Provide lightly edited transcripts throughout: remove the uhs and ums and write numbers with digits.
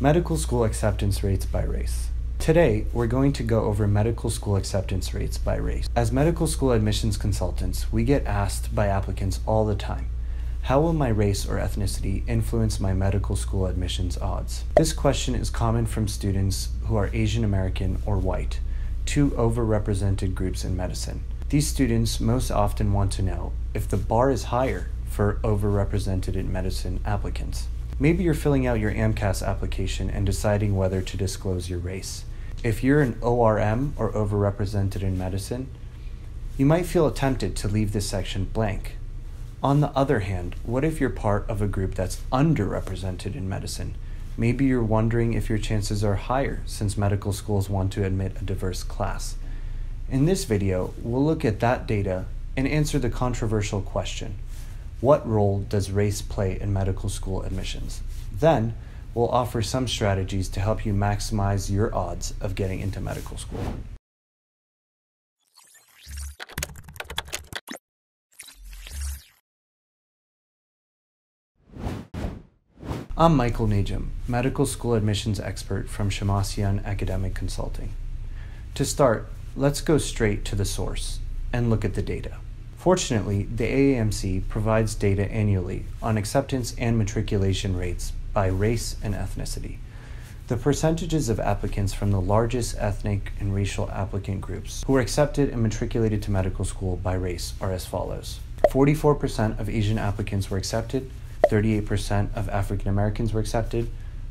Medical school acceptance rates by race. Today, we're going to go over medical school acceptance rates by race. As medical school admissions consultants, we get asked by applicants all the time, how will my race or ethnicity influence my medical school admissions odds? This question is common from students who are Asian American or white, two overrepresented groups in medicine. These students most often want to know if the bar is higher for overrepresented in medicine applicants. Maybe you're filling out your AMCAS application and deciding whether to disclose your race. If you're an ORM or overrepresented in medicine, you might feel tempted to leave this section blank. On the other hand, what if you're part of a group that's underrepresented in medicine? Maybe you're wondering if your chances are higher since medical schools want to admit a diverse class. In this video, we'll look at that data and answer the controversial question. What role does race play in medical school admissions? Then, we'll offer some strategies to help you maximize your odds of getting into medical school. I'm Michael Najem, medical school admissions expert from Shemmassian Academic Consulting. To start, let's go straight to the source and look at the data. Fortunately, the AAMC provides data annually on acceptance and matriculation rates by race and ethnicity. The percentages of applicants from the largest ethnic and racial applicant groups who were accepted and matriculated to medical school by race are as follows. 44% of Asian applicants were accepted, 38% of African Americans were accepted,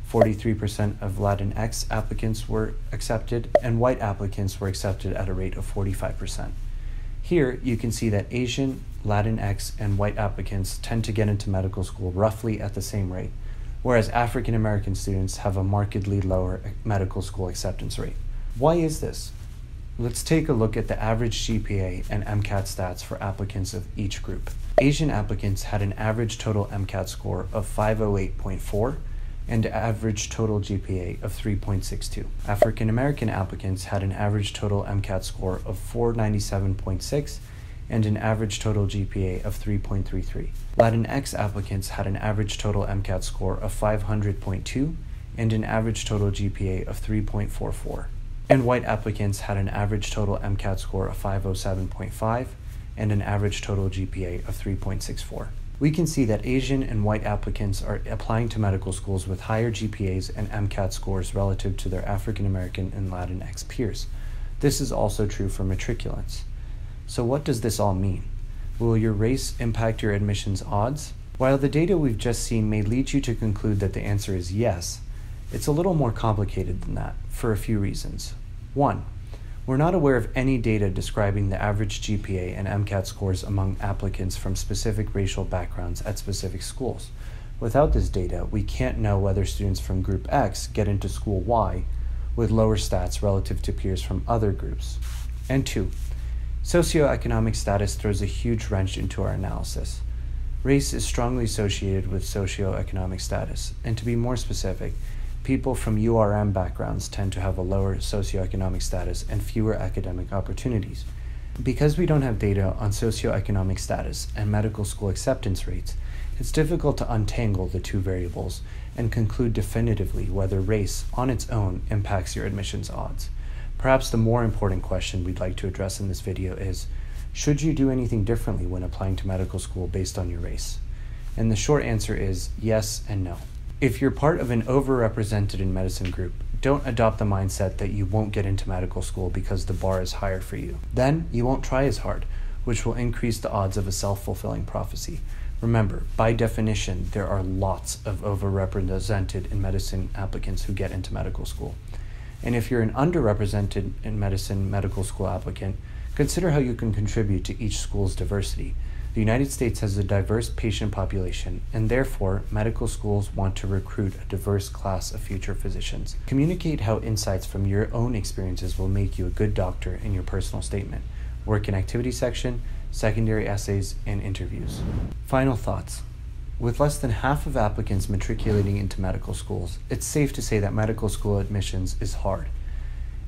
43% of Latinx applicants were accepted, and white applicants were accepted at a rate of 45%. Here, you can see that Asian, Latinx, and white applicants tend to get into medical school roughly at the same rate, whereas African American students have a markedly lower medical school acceptance rate. Why is this? Let's take a look at the average GPA and MCAT stats for applicants of each group. Asian applicants had an average total MCAT score of 508.4 and average total GPA of 3.62. African American applicants had an average total MCAT score of 497.6 and an average total GPA of 3.33. Latinx applicants had an average total MCAT score of 500.2 and an average total GPA of 3.44. And white applicants had an average total MCAT score of 507.5 and an average total GPA of 3.64. We can see that Asian and white applicants are applying to medical schools with higher GPAs and MCAT scores relative to their African American and Latinx peers. This is also true for matriculants. So what does this all mean? Will your race impact your admissions odds? While the data we've just seen may lead you to conclude that the answer is yes, it's a little more complicated than that for a few reasons. One, we're not aware of any data describing the average GPA and MCAT scores among applicants from specific racial backgrounds at specific schools. Without this data, we can't know whether students from Group X get into School Y with lower stats relative to peers from other groups. And two, socioeconomic status throws a huge wrench into our analysis. Race is strongly associated with socioeconomic status, and to be more specific, people from URM backgrounds tend to have a lower socioeconomic status and fewer academic opportunities. Because we don't have data on socioeconomic status and medical school acceptance rates, it's difficult to untangle the two variables and conclude definitively whether race on its own impacts your admissions odds. Perhaps the more important question we'd like to address in this video is, should you do anything differently when applying to medical school based on your race? And the short answer is yes and no. If you're part of an overrepresented in medicine group, don't adopt the mindset that you won't get into medical school because the bar is higher for you. Then you won't try as hard, which will increase the odds of a self-fulfilling prophecy. Remember, by definition, there are lots of overrepresented in medicine applicants who get into medical school. And if you're an underrepresented in medicine medical school applicant, consider how you can contribute to each school's diversity. The United States has a diverse patient population, and therefore, medical schools want to recruit a diverse class of future physicians. Communicate how insights from your own experiences will make you a good doctor in your personal statement, work and activity section, secondary essays, and interviews. Final thoughts. With less than half of applicants matriculating into medical schools, it's safe to say that medical school admissions is hard.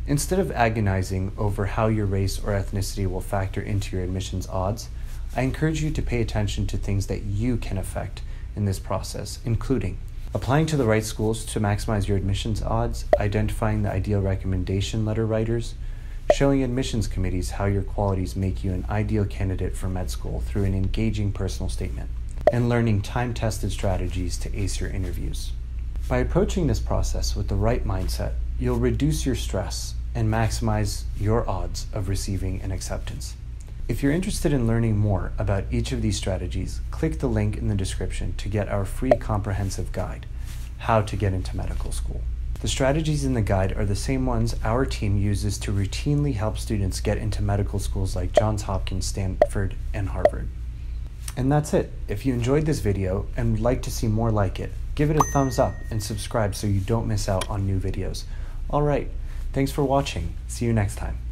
Instead of agonizing over how your race or ethnicity will factor into your admissions odds, I encourage you to pay attention to things that you can affect in this process, including Applying to the right schools to maximize your admissions odds, identifying the ideal recommendation letter writers, showing admissions committees how your qualities make you an ideal candidate for med school through an engaging personal statement, and learning time-tested strategies to ace your interviews. By approaching this process with the right mindset, you'll reduce your stress and maximize your odds of receiving an acceptance. If you're interested in learning more about each of these strategies, click the link in the description to get our free comprehensive guide, How to Get into Medical School. The strategies in the guide are the same ones our team uses to routinely help students get into medical schools like Johns Hopkins, Stanford, and Harvard. And that's it. If you enjoyed this video and would like to see more like it, give it a thumbs up and subscribe so you don't miss out on new videos. All right, thanks for watching. See you next time.